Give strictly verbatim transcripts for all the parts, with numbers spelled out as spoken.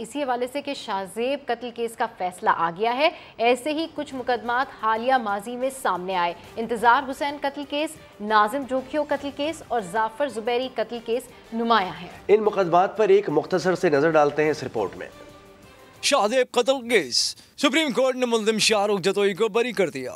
इसी हवाले से कि शाहजेब कत्ल केस का फैसला आ गया है, ऐसे ही कुछ मुकदमात हालिया माजी में सामने आए। इंतज़ार हुसैन कत्ल केस, नाजिम जोखियो कत्ल केस और जाफर जुबैरी कत्ल केस नुमाया है। इन मुकदमात पर एक मुख्तसर से नजर डालते हैं इस रिपोर्ट में। शाहजेब कत्ल केस, सुप्रीम कोर्ट ने मुल्ज़िम शाहरुख जतोई को बरी कर दिया,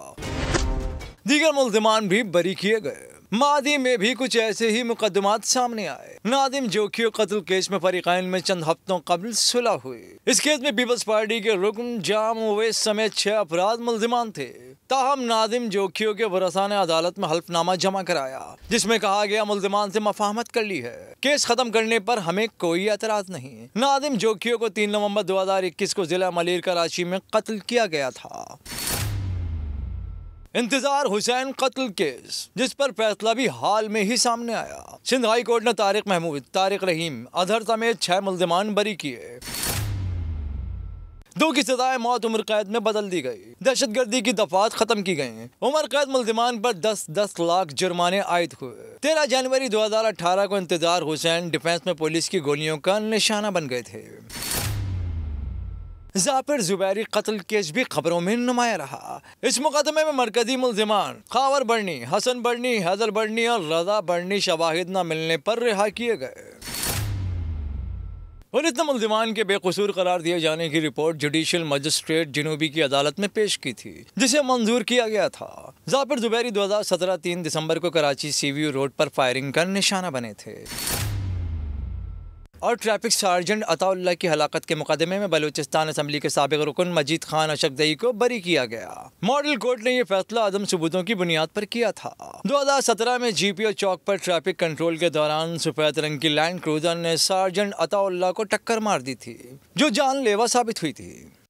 दीगर मुल्ज़िमान भी बरी किए गए। मादी में भी कुछ ऐसे ही मुकदमात सामने आए। नादिम जोखियो कत्ल केस में फरीकाइन में चंद हफ्तों कबल सुलह हुई। इस केस में पीपल्स पार्टी के रुकन जाम हुए समेत छह अपराध मुलजिमान थे। ताहम नादिम जोखियो के वरसा ने अदालत में हल्फनामा जमा कराया जिसमें कहा गया मुलजिमान से मफाहमत कर ली है, केस खत्म करने पर हमें कोई एतराज नहीं। नादिम जोखियो को तीन नवम्बर दो हजार इक्कीस को जिला मलेर कराची में कत्ल किया गया था। इंतजार हुसैन कत्ल केस, जिस पर फैसला भी हाल में ही सामने आया। सिंध हाई कोर्ट ने तारिक महमूद, तारिक रहीम, अधर समेत छह मुलजमान बरी किए। दो की सजाए मौत उम्र कैद में बदल दी गई। दहशतगर्दी की दफात खत्म की गयी। उम्र कैद मुलजमान पर दस दस लाख जुर्माने आयद हुए। तेरह जनवरी दो हजार अठारह को इंतजार हुसैन डिफेंस में पुलिस की गोलियों का निशाना बन गए थे। जाफर जुबैरी कत्ल केस भी खबरों में नुमाया रहा। इस मुकदमे में मरकजी मुलजिमान खावर बड़नी, हसन बड़नी, हैदर बड़नी और रजा बड़नी शवाहिद न मिलने पर रिहा किए गए। पुलिस ने मुलजिमान के बेकसूर करार दिए जाने की रिपोर्ट जुडिशियल मजिस्ट्रेट जनूबी की अदालत में पेश की थी जिसे मंजूर किया गया था। जाफर जुबैरी दो हजार सत्रह तीन दिसम्बर को कराची सी वी रोड पर फायरिंग का निशाना बने थे। और ट्रैफिक सार्जेंट अताउल्ला की हलाकत के मुकदमे में बलूचिस्तान असेंबली के साबिक रुकन मजीद खान अशकदई को बरी किया गया। मॉडल कोर्ट ने यह फैसला अदम सबूतों की बुनियाद पर किया था। दो हजार सत्रह में जीपीओ चौक पर ट्रैफिक कंट्रोल के दौरान सफेद रंग की लैंड क्रूजर ने सार्जेंट अताउल्ला को टक्कर मार दी थी जो जानलेवा साबित हुई थी।